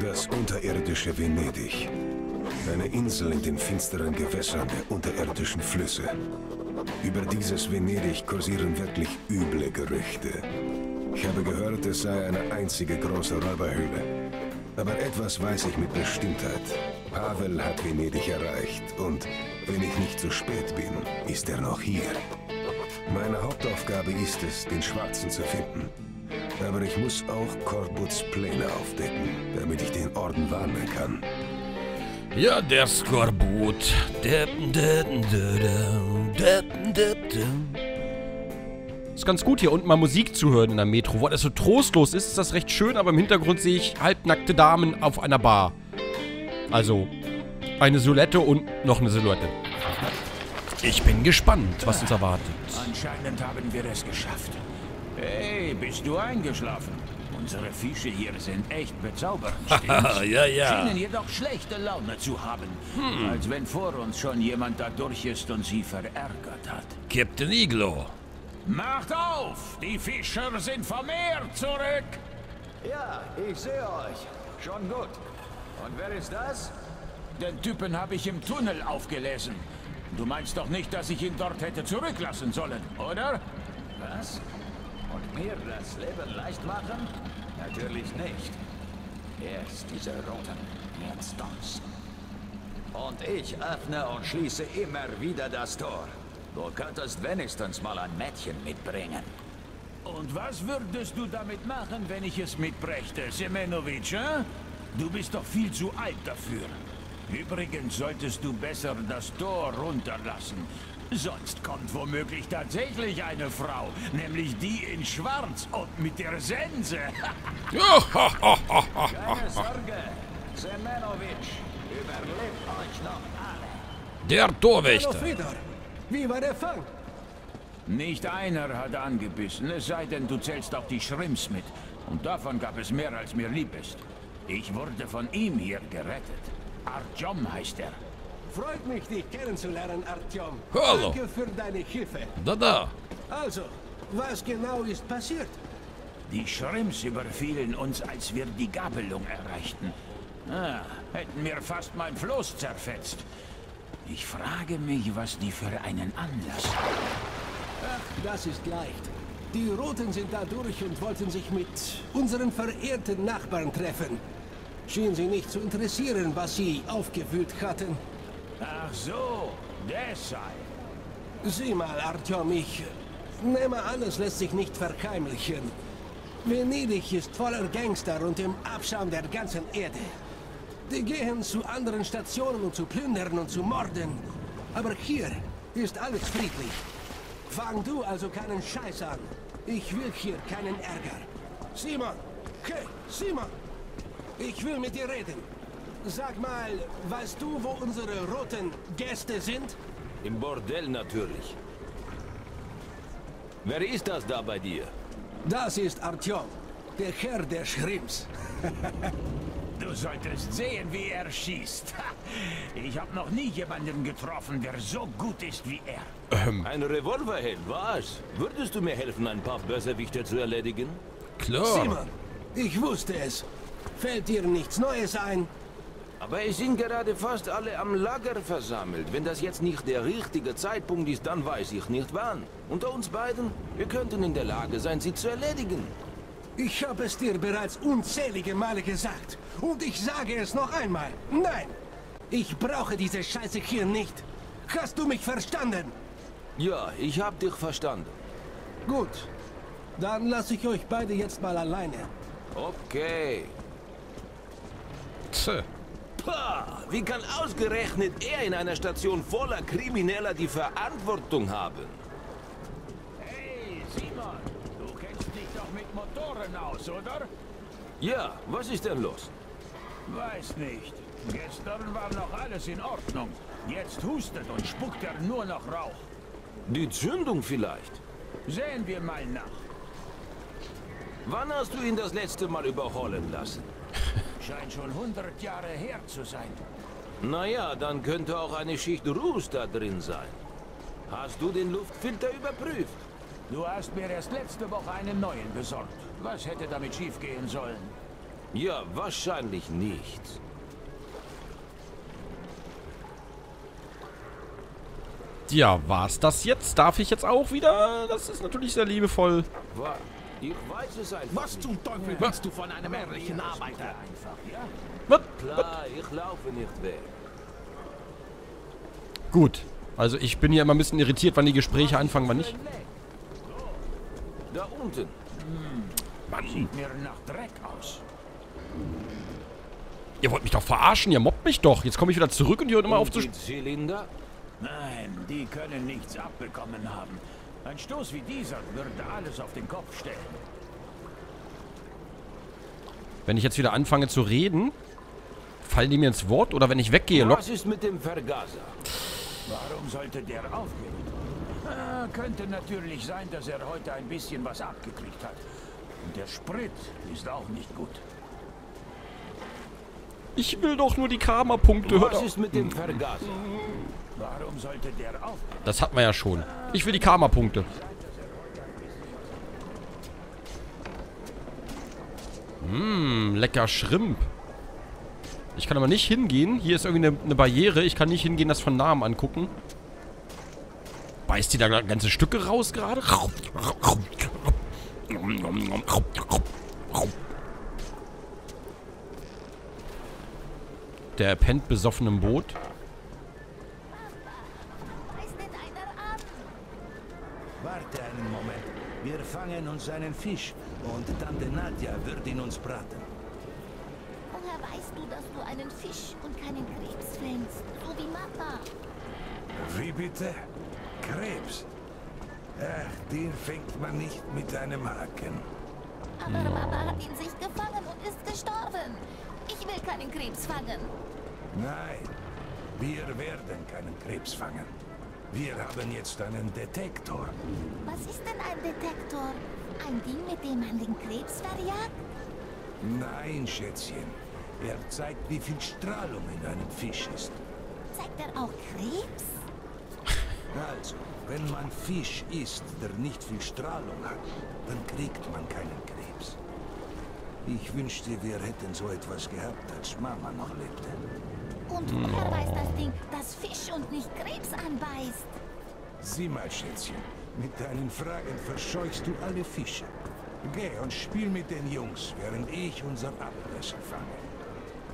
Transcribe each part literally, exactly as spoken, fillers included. Das unterirdische Venedig. Eine Insel in den finsteren Gewässern der unterirdischen Flüsse. Über dieses Venedig kursieren wirklich üble Gerüchte. Ich habe gehört, es sei eine einzige große Räuberhöhle. Aber etwas weiß ich mit Bestimmtheit. Pavel hat Venedig erreicht und, wenn ich nicht zu spät bin, ist er noch hier. Meine Hauptaufgabe ist es, den Schwarzen zu finden. Aber ich muss auch Korbuts Pläne aufdecken, damit ich den Orden warnen kann. Ja, der Skorbut. Ist ganz gut, hier unten mal Musik zu hören in der Metro. Wo das so trostlos ist, ist das recht schön, aber im Hintergrund sehe ich halbnackte Damen auf einer Bar. Also, eine Silhouette und noch eine Silhouette. Ich bin gespannt, was uns erwartet. Anscheinend haben wir es geschafft. Hey, bist du eingeschlafen? Unsere Fische hier sind echt bezaubernd, stimmt's? ja, ja. Scheinen jedoch schlechte Laune zu haben. Hm. Als wenn vor uns schon jemand dadurch ist und sie verärgert hat. Captain Iglo. Macht auf! Die Fischer sind vom Meer zurück! Ja, ich sehe euch. Schon gut. Und wer ist das? Den Typen habe ich im Tunnel aufgelesen. Du meinst doch nicht, dass ich ihn dort hätte zurücklassen sollen, oder? Was? Und mir das Leben leicht machen? Natürlich nicht. Erst diese Roten, jetzt uns. Und ich öffne und schließe immer wieder das Tor. Du könntest wenigstens mal ein Mädchen mitbringen. Und was würdest du damit machen, wenn ich es mitbrächte, Semjonowitsch, hä? Du bist doch viel zu alt dafür. Übrigens solltest du besser das Tor runterlassen. Sonst kommt womöglich tatsächlich eine Frau, nämlich die in Schwarz und mit der Sense. Keine Sorge, Semjonowitsch, überlebt euch noch alle. Der Torwächter. Wie war der Fang? Nicht einer hat angebissen, es sei denn, du zählst auch die Schrimps mit. Und davon gab es mehr, als mir lieb ist. Ich wurde von ihm hier gerettet. Artyom heißt er. Freut mich, dich kennenzulernen, Artyom. Hallo. Danke für deine Hilfe. Da, da. Also, was genau ist passiert? Die Schrimps überfielen uns, als wir die Gabelung erreichten. Ah, hätten mir fast mein Floß zerfetzt. Ich frage mich, was die für einen Anlass haben. Ach, das ist leicht. Die Roten sind da durch und wollten sich mit unseren verehrten Nachbarn treffen. Schien sie nicht zu interessieren, was sie aufgewühlt hatten. Ach so, deshalb. Sieh mal, Artyom, ich nehme an, es lässt sich nicht verheimlichen. Venedig ist voller Gangster und im Abschaum der ganzen Erde. Die gehen zu anderen Stationen, um zu plündern und zu morden. Aber hier ist alles friedlich. Fang du also keinen Scheiß an. Ich will hier keinen Ärger. Simon! Hey, Simon! Ich will mit dir reden. Sag mal, weißt du, wo unsere roten Gäste sind? Im Bordell natürlich. Wer ist das da bei dir? Das ist Artyom, der Herr der Schrimps. Du solltest sehen, wie er schießt. Ich habe noch nie jemanden getroffen, der so gut ist wie er. Ähm. Ein Revolverheld, was? Würdest du mir helfen, ein paar Bösewichte zu erledigen? Klar. Simon, ich wusste es. Fällt dir nichts Neues ein? Aber es sind gerade fast alle am Lager versammelt. Wenn das jetzt nicht der richtige Zeitpunkt ist, dann weiß ich nicht wann. Unter uns beiden, wir könnten in der Lage sein, sie zu erledigen. Ich habe es dir bereits unzählige Male gesagt. Und ich sage es noch einmal. Nein! Ich brauche diese Scheiße hier nicht. Hast du mich verstanden? Ja, ich habe dich verstanden. Gut. Dann lasse ich euch beide jetzt mal alleine. Okay. Tch. Pah, wie kann ausgerechnet er in einer Station voller Krimineller die Verantwortung haben? Hey, Simon, du kennst dich doch mit Motoren aus, oder? Ja, was ist denn los? Weiß nicht. Gestern war noch alles in Ordnung. Jetzt hustet und spuckt er nur noch Rauch. Die Zündung vielleicht? Sehen wir mal nach. Wann hast du ihn das letzte Mal überholen lassen? Scheint schon hundert Jahre her zu sein. Naja, dann könnte auch eine Schicht Ruß da drin sein. Hast du den Luftfilter überprüft? Du hast mir erst letzte Woche einen neuen besorgt. Was hätte damit schiefgehen sollen? Ja, wahrscheinlich nicht. Ja, war's das jetzt? Darf ich jetzt auch wieder? Das ist natürlich sehr liebevoll. Ich weiß es einfach. Was zum Teufel willst du von einem ehrlichen Arbeiter? Was? Klar, ich laufe nicht weg. Gut. Also ich bin ja immer ein bisschen irritiert, wann die Gespräche anfangen, wann nicht. Da unten. Mann. Sieht mir nach Dreck aus. Ihr wollt mich doch verarschen, ihr mobbt mich doch. Jetzt komme ich wieder zurück und ihr hört immer auf zu... Zylinder? Nein, die können nichts abbekommen haben. Ein Stoß wie dieser würde alles auf den Kopf stellen. Wenn ich jetzt wieder anfange zu reden, fallen die mir ins Wort oder wenn ich weggehe... Was ist mit dem Vergaser? Warum sollte der aufgeben? Ah, könnte natürlich sein, dass er heute ein bisschen was abgekriegt hat. Und der Sprit ist auch nicht gut. Ich will doch nur die Karma-Punkte. Was ist mit dem Vergaser? Warum sollte der aufgeben? Das hat man ja schon. Ich will die Karma-Punkte. Mmm, lecker Schrimp. Ich kann aber nicht hingehen. Hier ist irgendwie eine, eine Barriere. Ich kann nicht hingehen, das von Namen angucken. Beißt die da ganze Stücke raus gerade? Der pennt besoffen im Boot. Warte einen Moment. Wir fangen uns einen Fisch und Tante Nadja wird ihn uns braten. Woher weißt du, dass du einen Fisch und keinen Krebs fängst? So wie Mama. Wie bitte? Krebs? Ach, den fängt man nicht mit einem Haken. Aber hm. Mama hat ihn sich gefangen und ist gestorben. Ich will keinen Krebs fangen. Nein, wir werden keinen Krebs fangen. Wir haben jetzt einen Detektor. Was ist denn ein Detektor? Ein Ding, mit dem man den Krebs verjagt? Nein, Schätzchen. Er zeigt, wie viel Strahlung in einem Fisch ist. Zeigt er auch Krebs? Also, wenn man Fisch isst, der nicht viel Strahlung hat, dann kriegt man keinen Krebs. Ich wünschte, wir hätten so etwas gehabt, als Mama noch lebte. Und woher weiß das Ding, dass Fisch und nicht Krebs anbeißt? Sieh mal, Schätzchen. Mit deinen Fragen verscheuchst du alle Fische. Geh und spiel mit den Jungs, während ich unser Abendessen fange.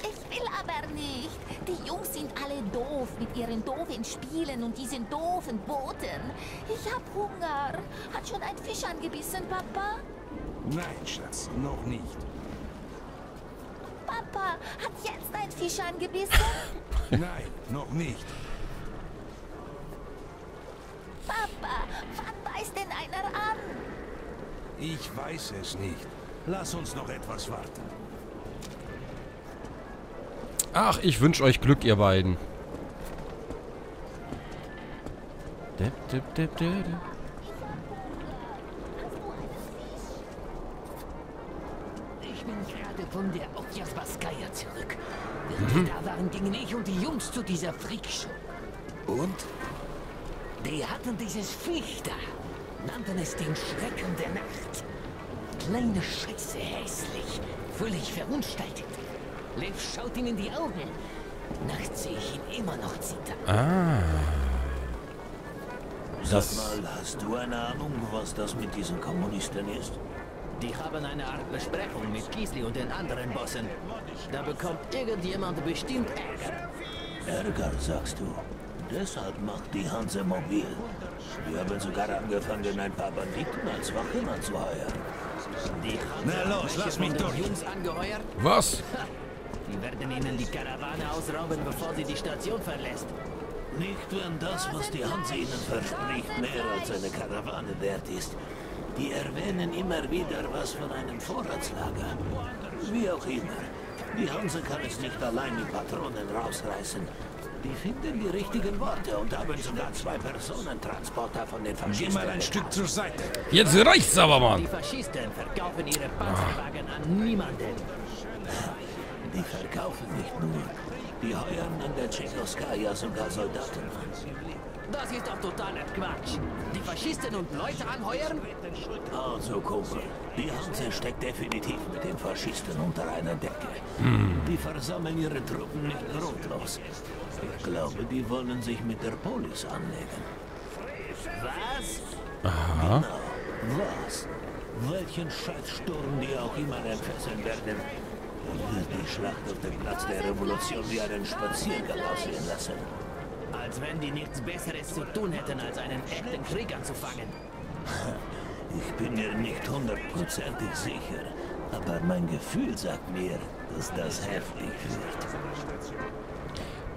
Ich will aber nicht. Die Jungs sind alle doof mit ihren doofen Spielen und diesen doofen Booten. Ich hab Hunger. Hat schon ein Fisch angebissen, Papa? Nein, Schatz, noch nicht. Papa, hat jetzt ein Fisch angebissen? Nein, noch nicht. Papa, wann beißt denn einer an? Ich weiß es nicht. Lass uns noch etwas warten. Ach, ich wünsche euch Glück, ihr beiden. Ich bin gerade von der Ojasvaskaya zurück. Während wir mhm. da waren, gingen ich und die Jungs zu dieser Freakshow. Und? Die hatten dieses Viech da. Nannten es den Schrecken der Nacht. Kleine Scheiße, hässlich. Völlig verunstaltet. Lev schaut ihm in die Augen. Nachts sehe ich ihn immer noch zittern. Ah. Das Sag mal, hast du eine Ahnung, was das mit diesen Kommunisten ist? Die haben eine Art Besprechung mit Gisli und den anderen Bossen. Da bekommt irgendjemand bestimmt Ärger. Ärger, sagst du? Deshalb macht die Hanse mobil. Wir haben sogar angefangen, ein paar Banditen als Wachhümer zu heuern. Die Hanse Na los, lass mich durch! Jungs angeheuert? Was? Die werden ihnen die Karawane ausrauben, bevor sie die Station verlässt. Nicht, wenn das, was die Hanse ihnen verspricht, mehr als eine Karawane wert ist. Die erwähnen immer wieder was von einem Vorratslager. Wie auch immer. Die Hanse kann es nicht allein die Patronen rausreißen. Die finden die richtigen Worte und haben sogar zwei Personentransporter von den Faschisten. Geh mal ein Stück zur Seite. Jetzt reicht's aber, Mann. Die Faschisten verkaufen ihre Panzerwagen an niemanden. Die verkaufen nicht nur. Die heuern an der Tschechoskaya sogar Soldaten an. Das ist doch totaler Quatsch. Die Faschisten und Leute anheuern? Also, Kumpel, die Hanse steckt definitiv mit den Faschisten unter einer Decke. Hm. Die versammeln ihre Truppen nicht grundlos. Ich glaube, die wollen sich mit der Polis anlegen. Was? Aha. Genau. Was? Welchen Scheißsturm die auch immer entfesseln werden, wird die Schlacht auf dem Platz der Revolution wie einen Spaziergang aussehen lassen. Als wenn die nichts Besseres zu tun hätten, als einen echten Krieg anzufangen. Ich bin mir nicht hundertprozentig sicher, aber mein Gefühl sagt mir, dass das heftig wird.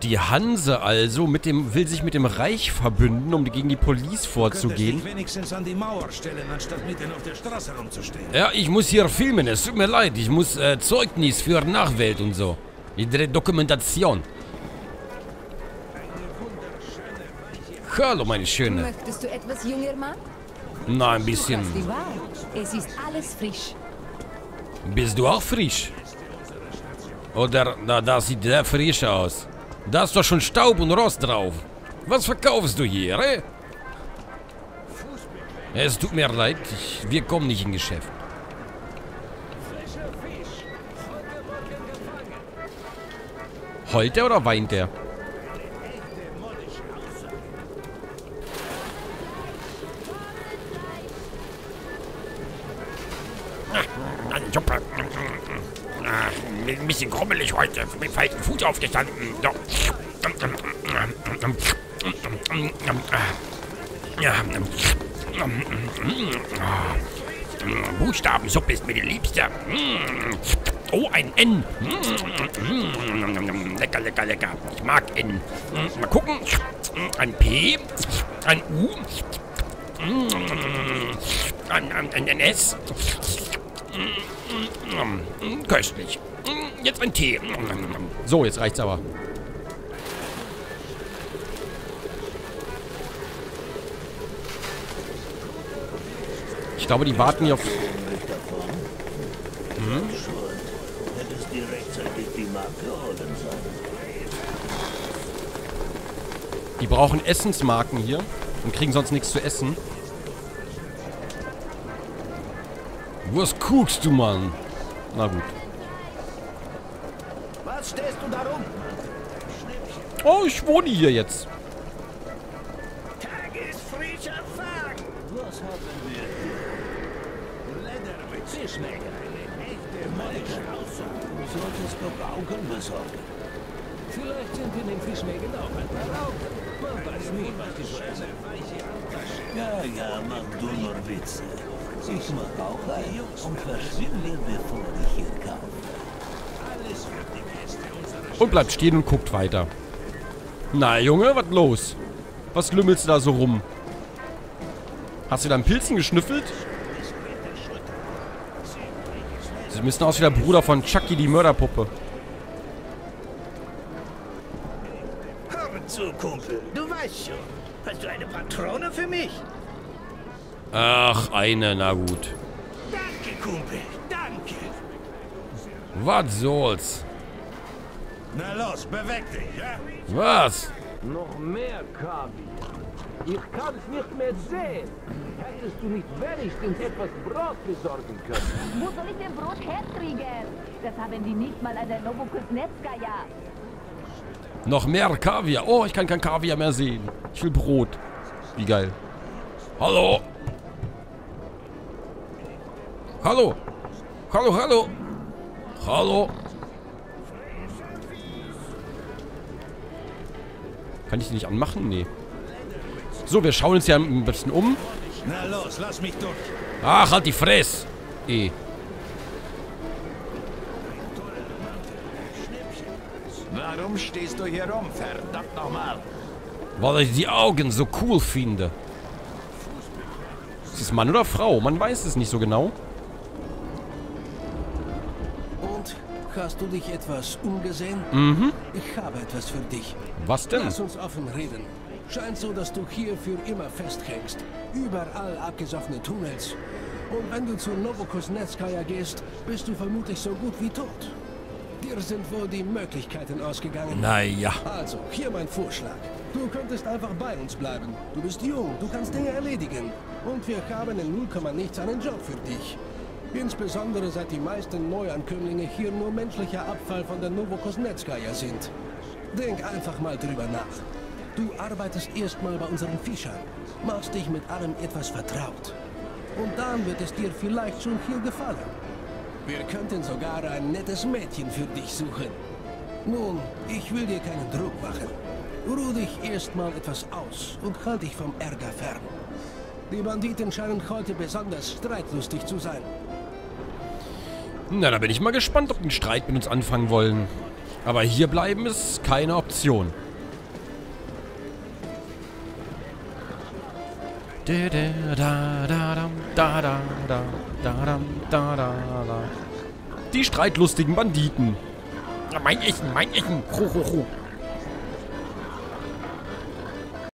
Die Hanse also mit dem, will sich mit dem Reich verbünden, um gegen die Polis vorzugehen. Könntest dich wenigstens an die Mauer stellen, anstatt mitten auf der Straße rumzustehen. Ja, ich muss hier filmen, es tut mir leid. Ich muss äh, Zeugnis für Nachwelt und so. Die Dokumentation. Hallo, meine Schöne. Möchtest du etwas, junger Mann? Na, ein bisschen. Es ist alles frisch. Bist du auch frisch? Oder, na, das sieht sehr frisch aus. Da ist doch schon Staub und Rost drauf. Was verkaufst du hier, eh? Es tut mir leid, ich, wir kommen nicht in Geschäft. Heult er oder weint er? Ein bisschen krummelig heute, mit falschem Fuß aufgestanden. Buchstabensuppe ist mir die liebste. Oh, ein N. Lecker, lecker, lecker. Ich mag N. Mal gucken. Ein P, ein U, ein, ein, ein S. Köstlich. Jetzt ein Tee. So, jetzt reicht's aber. Ich glaube, die warten hier auf... Hm? Die brauchen Essensmarken hier und kriegen sonst nichts zu essen. Was guckst du, Mann? Na gut. Was stehst du da rum? Oh, ich wohne hier jetzt. Tag ist frischer Tag. Was haben wir hier? Leder mit Zischnäger, eine echte Malische Aussage. Du solltest doch Augen besorgen. Vielleicht sind in den Fischmägen auch ein paar Augen. Man weiß nie, was die schöne weiche Handtasche. Ja, ja, mach du nur Witze. Ich mag auch ein und verschwinde, bevor ich hier kam. Alles für die Gäste unserer und bleibt stehen und guckt weiter. Na, Junge, was los? Was lümmelst du da so rum? Hast du da ein Pilzchen geschnüffelt? Sie müssen aus wie der Bruder von Chucky, die Mörderpuppe. Hör zu, Kumpel. Du weißt schon. Hast du eine Patrone für mich? Ach, eine, na gut. Danke, Kumpel, danke. Was soll's? Na los, beweg dich, ja? Was? Noch mehr Kaviar. Ich kann's nicht mehr sehen. Hättest du nicht wenigstens etwas Brot besorgen können? Wo soll ich denn Brot herkriegen? Das haben die nicht mal an der Nowokusnezkaja. Noch mehr Kaviar. Oh, ich kann kein Kaviar mehr sehen. Ich will Brot. Wie geil. Hallo? Hallo! Hallo, hallo! Hallo! Kann ich die nicht anmachen? Nee. So, wir schauen uns ja ein bisschen um. Na los, lass mich durch. Ach, halt die Fresse! Eh. Warum stehst du hier rum, verdammt nochmal? Weil ich die Augen so cool finde. Ist es Mann oder Frau? Man weiß es nicht so genau. Hast du dich etwas umgesehen? Mhm. Ich habe etwas für dich. Was denn? Lass uns offen reden. Scheint so, dass du hier für immer festhängst. Überall abgesoffene Tunnels. Und wenn du zu Nowokusnezkaja gehst, bist du vermutlich so gut wie tot. Dir sind wohl die Möglichkeiten ausgegangen. Naja. Also, hier mein Vorschlag. Du könntest einfach bei uns bleiben. Du bist jung, du kannst Dinge erledigen. Und wir haben in null Komma nichts einen Job für dich. Insbesondere seit die meisten Neuankömmlinge hier nur menschlicher Abfall von der Nowokusnezkaja sind. Denk einfach mal drüber nach. Du arbeitest erstmal bei unseren Fischern, machst dich mit allem etwas vertraut. Und dann wird es dir vielleicht schon hier gefallen. Wir könnten sogar ein nettes Mädchen für dich suchen. Nun, ich will dir keinen Druck machen. Ruh dich erstmal etwas aus und halt dich vom Ärger fern. Die Banditen scheinen heute besonders streitlustig zu sein. Na, da bin ich mal gespannt, ob die einen Streit mit uns anfangen wollen. Aber hier bleiben ist keine Option. Die streitlustigen Banditen. Mein Echen, mein Echen. Ho, ho, ho.